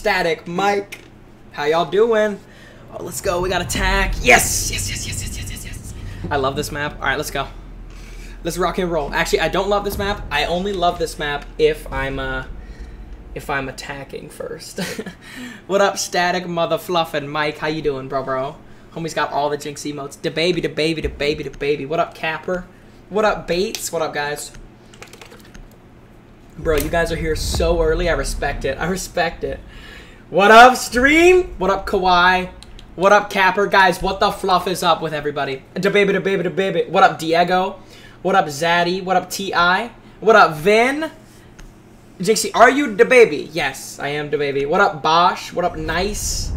static mic. How y'all doing? Oh, let's go. We got attack. Yes! Yes, yes, yes, yes, yes, yes, yes. I love this map. All right, let's go. Let's rock and roll. Actually, I don't love this map. I only love this map if I'm attacking first. What up, static mother fluffin' Mike? How you doing, bro? Homie's got all the Jynxzi emotes. Da baby, da baby, da baby, da baby. What up, Capper? What up, Bates? What up, guys? Bro, you guys are here so early. I respect it. I respect it. What up, stream? What up, Kawhi? What up, Capper? Guys, what the fluff is up with everybody? Da baby, da baby, da baby. What up, Diego? What up, Zaddy? What up, T.I.? What up, Vin? Jynxzi, are you the baby? Yes, I am the baby. What up, Bosch? What up, Nice?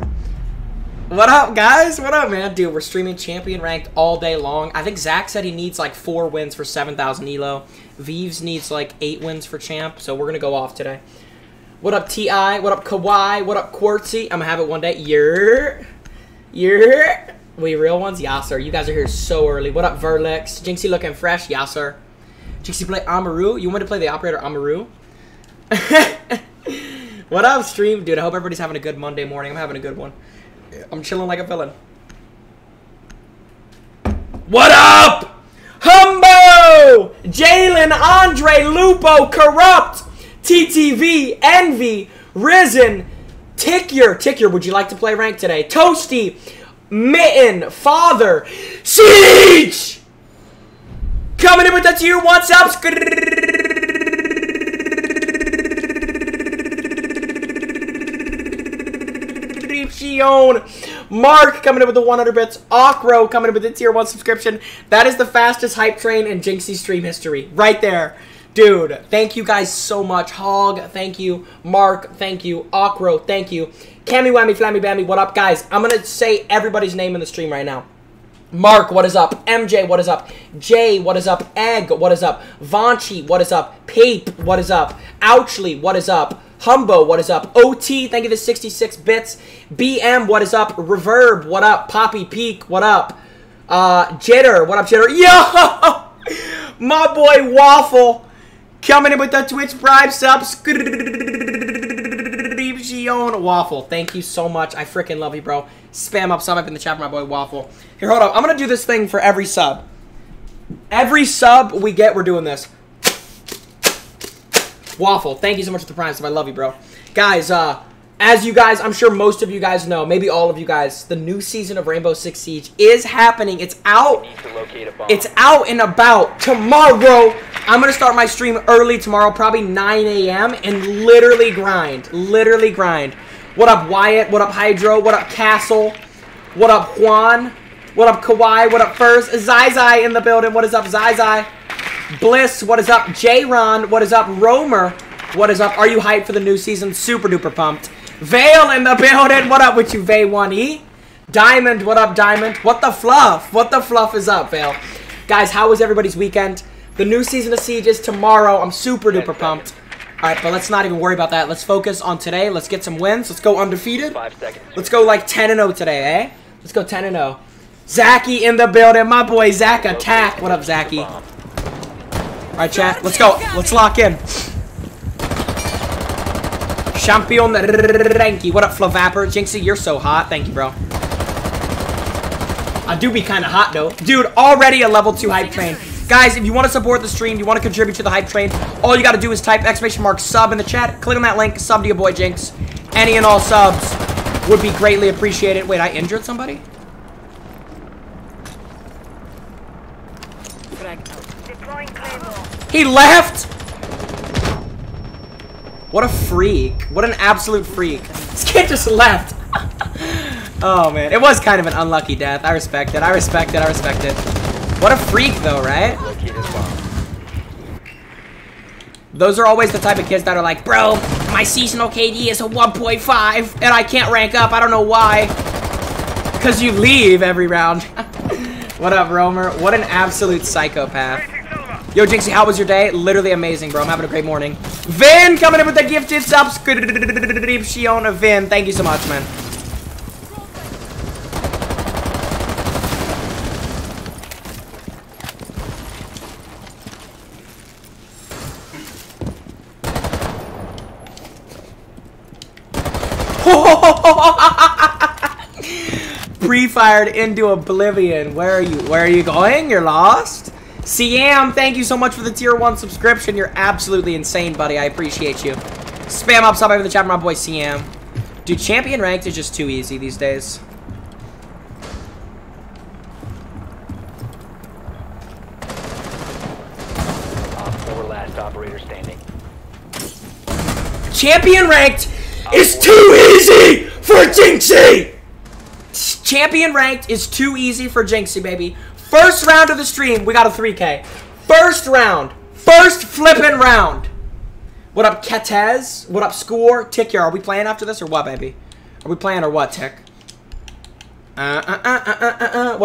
What up, guys? What up, man? Dude, we're streaming champion ranked all day long. I think Zach said he needs like 4 wins for 7,000 elo. Veeves needs like 8 wins for champ, so we're going to go off today. What up, T.I.? What up, Kawhi? What up, Quartzy? I'm going to have it one day. Yer. Yer. We real ones? Yeah, sir. You guys are here so early. What up, Verlex? Jynxzi looking fresh? Yeah, sir. Jynxzi play Amaru? You want to play the operator Amaru? What up, stream? Dude, I hope everybody's having a good Monday morning. I'm having a good one. I'm chilling like a villain. What up? Humbo! Jalen, Andre, Lupo, Corrupt, TTV, Envy, Risen, Tickyer. Tickyer, would you like to play rank today? Toasty, Mitten, Father, Siege! Coming in with the tier 1 subs. Mark coming in with the 100 bits. Okro coming in with the tier 1 subscription. That is the fastest hype train in Jynxzi stream history. Right there. Dude, thank you guys so much. Hog, thank you. Mark, thank you. Okro, thank you. Cammy Whammy Flammy Bammy, what up, guys? I'm going to say everybody's name in the stream right now. Mark, what is up? MJ, what is up? Jay, what is up? Egg, what is up? Vanchi, what is up? Pape, what is up? Ouchley, what is up? Humbo, what is up? OT, thank you for 66 bits. BM, what is up? Reverb, what up? Poppy Peak, what up? Jitter, what up, Jitter? Yo! My boy Waffle coming in with the Twitch bribe subs. Waffle, thank you so much. I freaking love you, bro. Spam up, sub up in the chat for my boy Waffle. Here, hold up. I'm going to do this thing for every sub. Every sub we get, we're doing this. Waffle, thank you so much for the prime sub. I love you, bro. Guys, as you guys, I'm sure most of you guys know, maybe all of you guys, the new season of Rainbow Six Siege is happening. It's out. It's out and about tomorrow. I'm going to start my stream early tomorrow, probably 9 a.m., and literally grind. Literally grind. What up, Wyatt? What up, Hydro? What up, Castle? What up, Juan? What up, Kawhi? What up, First? Zai Zai in the building. What is up, Zai Zai? Bliss, what is up? J-Ron, what is up? Romer, what is up? Are you hyped for the new season? Super duper pumped. Vale in the building, what up with you, Vay1E? Diamond, what up, Diamond? What the fluff? What the fluff is up, Vale? Guys, how was everybody's weekend? The new season of Siege is tomorrow. I'm super duper pumped. Alright, but let's not even worry about that. Let's focus on today. Let's get some wins. Let's go undefeated. 5 seconds. Let's go like 10-0 today, eh? Let's go 10-0. Zachy in the building. My boy, Zach Attack. What up, Zachy? Alright, chat, let's go. Let's lock in. Champion Ranky. What up, Flavapper? Jynxzi, you're so hot. Thank you, bro. I do be kind of hot, though. Dude, already a level 2 hype train. Guys, if you want to support the stream, you want to contribute to the hype train, all you got to do is type ! sub in the chat. Click on that link. Sub to your boy, Jynx. Any and all subs would be greatly appreciated. Wait, I injured somebody? He left! What a freak. What an absolute freak. This kid just left. Oh, man. It was kind of an unlucky death. I respect it. I respect it. I respect it. What a freak, though, right? Those are always the type of kids that are like, bro, my seasonal KD is a 1.5, and I can't rank up. I don't know why. Because you leave every round. What up, Romer? What an absolute psychopath. Yo, Jynxzi, how was your day? Literally amazing, bro. I'm having a great morning. Vin coming in with the gifted subscription. Vin, thank you so much, man. Pre-fired into oblivion. Where are you? Where are you going? You're lost? Siam, thank you so much for the tier 1 subscription. You're absolutely insane, buddy. I appreciate you. Spam up, stop over the chat, my boy Siam. Dude, champion ranked is just too easy these days. Champion ranked is too easy for Jynxzi! Champion ranked is too easy for Jynxzi, baby. First round of the stream, we got a 3K. First round. First flippin' round. What up, Ketez? What up, Score? Tick, are we playing after this or what, baby? Are we playing or what, Tick? What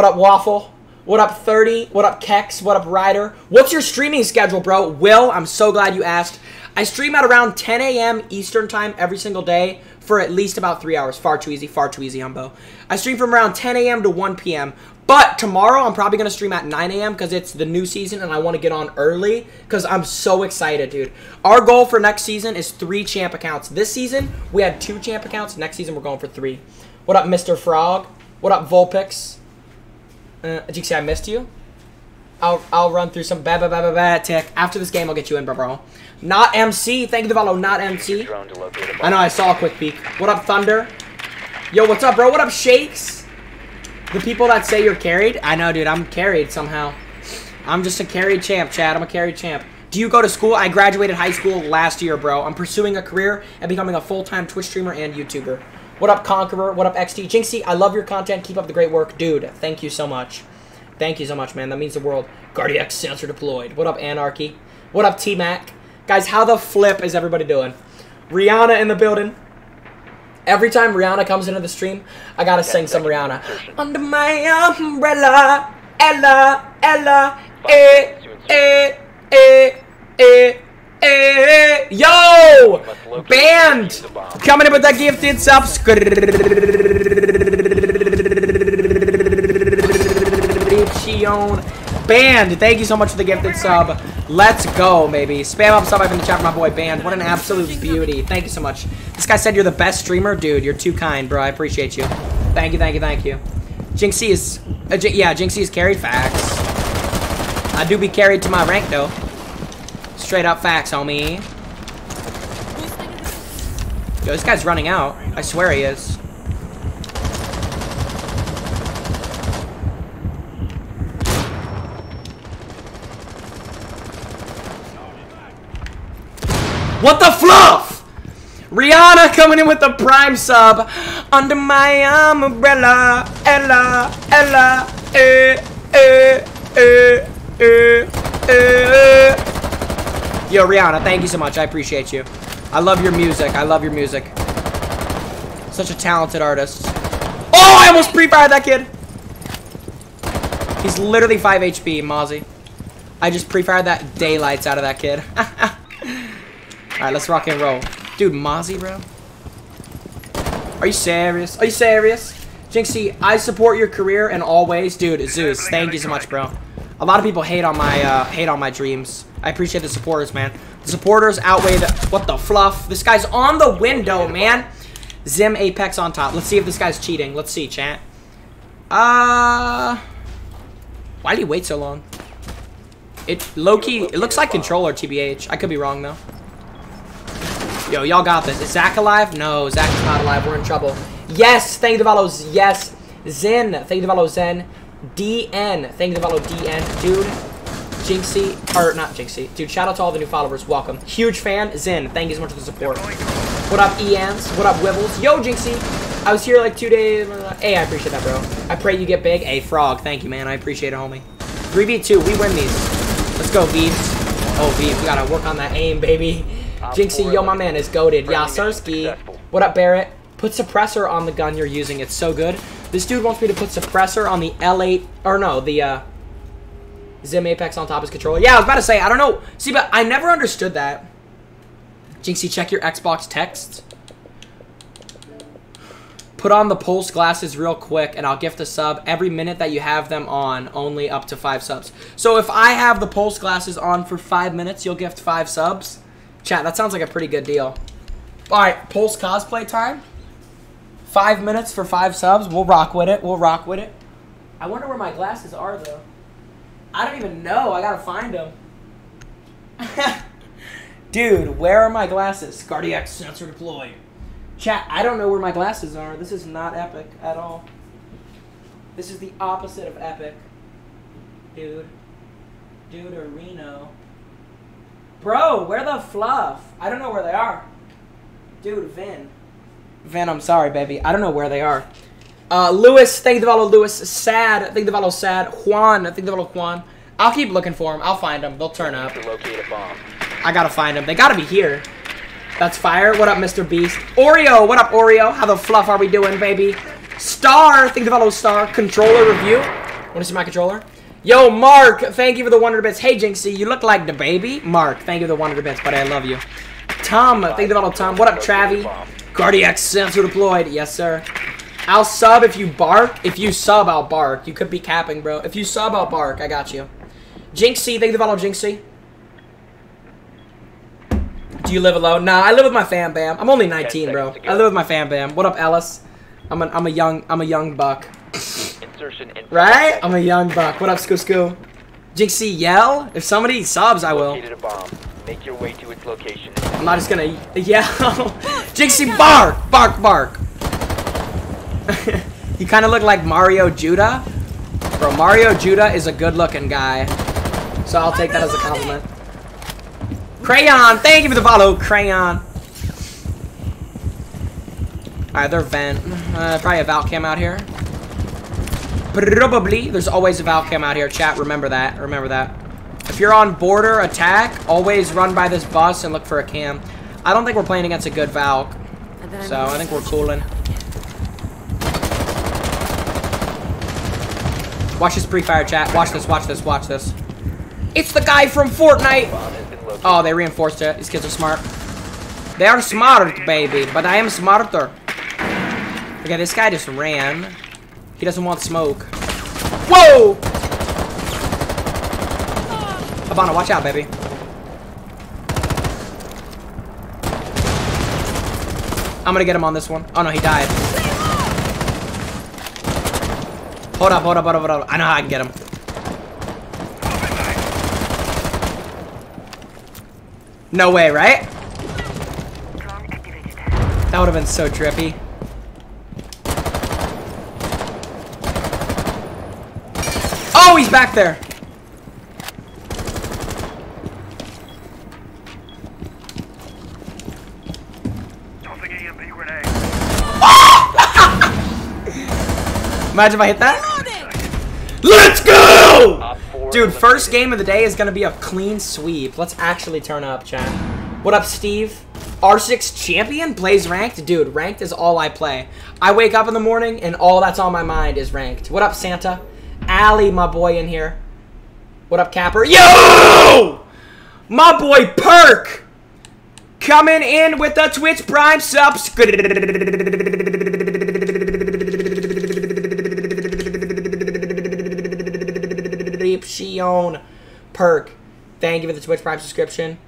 up, Waffle? What up, 30? What up, Kex? What up, Ryder? What's your streaming schedule, bro? Will, I'm so glad you asked. I stream at around 10 a.m. Eastern time every single day for at least about 3 hours. Far too easy, Humbo. I stream from around 10 a.m. to 1 p.m. But tomorrow I'm probably going to stream at 9 a.m. because it's the new season and I want to get on early because I'm so excited, dude. Our goal for next season is 3 champ accounts. This season, we had 2 champ accounts. Next season, we're going for 3. What up, Mr. Frog? What up, Vulpix? Jynxzi, I missed you. I'll run through some ba-ba-ba-ba-ba tick. After this game, I'll get you in, bro. Not MC. Thank you to follow, not MC. I know, I saw a quick peek. What up, Thunder? Yo, what's up, bro? What up, Shakes? The people that say you're carried? I know, dude. I'm carried somehow. I'm just a carried champ, Chad. I'm a carried champ. Do you go to school? I graduated high school last year, bro. I'm pursuing a career and becoming a full-time Twitch streamer and YouTuber. What up, Conqueror? What up, XT? Jynxzi, I love your content. Keep up the great work. Dude, thank you so much. Thank you so much, man. That means the world. Cardiac sensor deployed. What up, Anarchy? What up, T-Mac? Guys, how the flip is everybody doing? Rihanna in the building. Every time Rihanna comes into the stream, I gotta sing some Rihanna. Under my umbrella, Ella, Ella, eh, eh, eh, eh, eh. Yo! Band! Coming in with that gifted subscription. Band, thank you so much for the gifted sub. Let's go, maybe. Spam up sub in the chat for my boy Band. What an absolute beauty. Thank you so much. This guy said you're the best streamer. Dude, you're too kind, bro. I appreciate you. Thank you, thank you, thank you. Jynxzi is... yeah, Jynxzi is carried. Facts. I do be carried to my rank, though. Straight up facts, homie. Yo, this guy's running out. I swear he is. What the fluff? Rihanna coming in with the prime sub. Under my umbrella, Ella, Ella, eh, eh, eh, eh, eh. Yo, Rihanna, thank you so much. I appreciate you. I love your music. I love your music. Such a talented artist. Oh, I almost pre-fired that kid. He's literally 5 HP, Mozzie. I just pre-fired that daylights out of that kid. Alright, let's rock and roll. Dude, Mozzie, bro. Are you serious? Are you serious? Jynxzi, I support your career in all ways. Dude, Zeus, thank you so much, bro. A lot of people hate on my dreams. I appreciate the supporters, man. The supporters outweigh the... What the fluff? This guy's on the window, man. Zim Apex on top. Let's see if this guy's cheating. Let's see, chat. Why did he wait so long? It, low-key, it looks like controller TBH. I could be wrong, though. Yo, y'all got this. Is Zach alive? No, Zach is not alive. We're in trouble. Yes, thank you to follow. Yes. Zen, thank you to follow Zen. DN, thank you to follow DN. Dude, Jynxzi, or not Jynxzi. Dude, shout out to all the new followers. Welcome. Huge fan. Zen, thank you so much for the support. What up, EMs? What up, Wibbles? Yo, Jynxzi, I was here like 2 days. Hey, I appreciate that, bro. I pray you get big. Hey, Frog, thank you, man. I appreciate it, homie. 3v2, we win these. Let's go, V's. Oh, V, we gotta work on that aim, baby. Jynxzi, yo, my man is goated. Yasarski. What up, Barrett? Put suppressor on the gun you're using. It's so good. This dude wants me to put suppressor on the L8, or no, the Zim Apex on top of his controller. Yeah, I was about to say, I don't know. See, but I never understood that. Jynxzi, check your Xbox text. Put on the pulse glasses real quick, and I'll gift a sub every minute that you have them on, only up to 5 subs. So if I have the pulse glasses on for 5 minutes, you'll gift 5 subs? Chat, that sounds like a pretty good deal. All right, Pulse cosplay time. 5 minutes for 5 subs. We'll rock with it. We'll rock with it. I wonder where my glasses are, though. I don't even know. I gotta find them. Dude, where are my glasses? Cardiac sensor deployed. Chat, I don't know where my glasses are. This is not epic at all. This is the opposite of epic. Dude. Dude or Reno. Bro, where the fluff? I don't know where they are. Dude, Vin. Vin, I'm sorry, baby. I don't know where they are. Lewis, thank you to follow Lewis. Sad, thank you to follow Sad. Juan, thank you to follow Juan. I'll keep looking for them. I'll find them. They'll turn up. Locate a bomb. I gotta find them. They gotta be here. That's fire. What up, Mr. Beast? Oreo, what up, Oreo? How the fluff are we doing, baby? Star, thank you to follow Star. Controller review. Wanna see my controller? Yo, Mark, thank you for the 100 bits. Hey, Jynxzi, you look like the baby. Mark, thank you for the 100 bits, buddy. I love you. Tom, thank you to follow Tom. What up, Travi? Cardiac sensor deployed. Yes, sir. I'll sub if you bark. If you sub, I'll bark. You could be capping, bro. If you sub, I'll bark. I got you. Jynxzi, thank you for follow Jynxzi. Do you live alone? Nah, I live with my fam bam. I'm only 19, bro. I live with my fam bam. What up, Ellis? I'm a young buck. Insertion in right? I'm a young buck. What up, Skoo Skoo? Jynxzi, yell. If somebody subs, I will. A bomb. Make your way to its location. I'm not just gonna yell. Jynxzi, bark, bark, bark. You kind of look like Mario Judah. Bro, Mario Judah is a good-looking guy. So I'll take that as a compliment. Crayon, thank you for the follow, Crayon. Alright, they're vent. Probably a Valcam out here. Probably. There's always a Valcam out here, chat. Remember that. Remember that. If you're on border attack, always run by this bus and look for a cam. I don't think we're playing against a good Valk. So I think we're cooling. Watch this pre-fire, chat. Watch this, watch this, watch this. It's the guy from Fortnite! Oh, they reinforced it. These kids are smart. They are smart, baby, but I am smarter. Okay, this guy just ran. He doesn't want smoke. Whoa! Habana, watch out, baby. I'm gonna get him on this one. Oh no, he died. Hold up, hold up, hold up, hold up. I know how I can get him. No way, right? That would have been so trippy. Oh, he's back there. Imagine if I hit that. Let's go! Dude, first game of the day is going to be a clean sweep. Let's actually turn up, chat. What up, Steve? R6 champion plays ranked? Dude, ranked is all I play. I wake up in the morning and all that's on my mind is ranked. What up, Santa? Allie, my boy in here. What up, Capper? Yo! My boy, Perk! Coming in with the Twitch Prime subs. Perk, thank you for the Twitch Prime subscription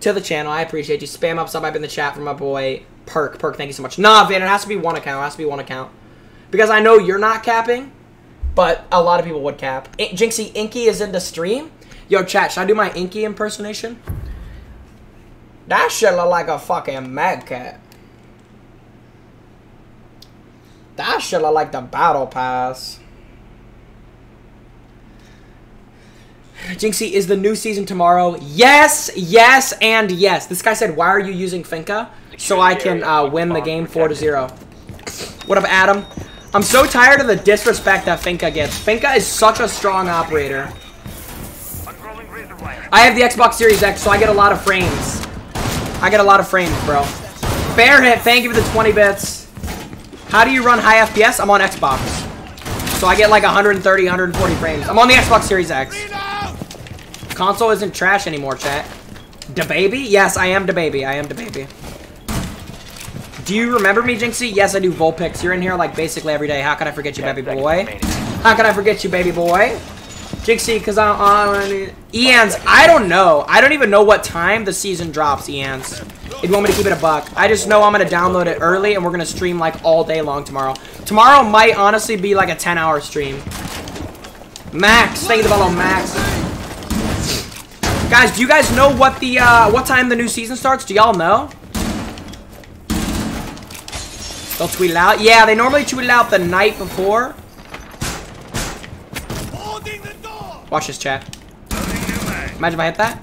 to the channel. I appreciate you. Spam up sub up in the chat for my boy Perk. Perk, thank you so much. Nah, Van, it has to be one account. It has to be one account because I know you're not capping, but a lot of people would cap. Jynxzi, Inky is in the stream. Yo, chat, should I do my Inky impersonation? That shit look like a fucking mad cat. That shit look like the battle pass. Jynxzi, is the new season tomorrow? Yes, yes, and yes. This guy said, why are you using Finca? So I can win the game 4-0. What up, Adam? I'm so tired of the disrespect that Finca gets. Finca is such a strong operator. I have the Xbox Series X, so I get a lot of frames. I get a lot of frames, bro. Fair hit, thank you for the 20 bits. How do you run high FPS? I'm on Xbox. So I get like 130, 140 frames. I'm on the Xbox Series X. Console isn't trash anymore, chat. DaBaby? Yes, I am DaBaby. I am DaBaby. Do you remember me, Jynxzi? Yes, I do. Vulpix, you're in here like basically every day. How can I forget you, baby boy? How can I forget you, baby boy? Jynxzi, because I'm on... Eans, I don't know. I don't even know what time the season drops, Eans. You'd want me to keep it a buck. I just know I'm going to download it early, and we're going to stream, like, all day long tomorrow. Tomorrow might honestly be, like, a 10-hour stream. Max, thank you for the follow, Max. Guys, do you guys know what the, what time the new season starts? Do y'all know? They'll tweet it out. Yeah, they normally tweet it out the night before. Watch this, chat. Imagine if I hit that.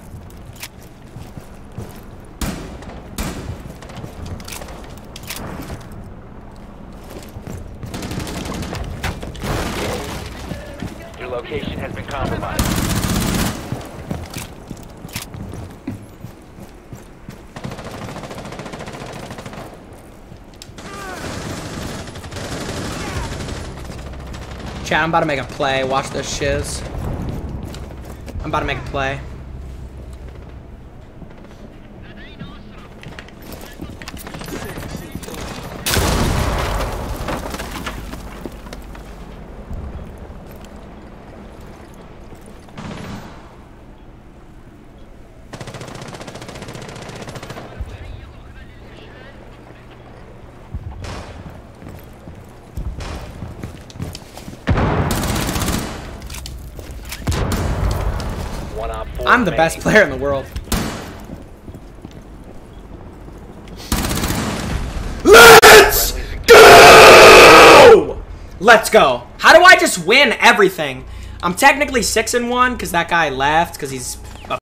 Your location has been compromised. Chat, I'm about to make a play. Watch this shiz. I'm about to make a play. I'm the best player in the world. Let's go! Let's go. How do I just win everything? I'm technically 6-1 because that guy left because he's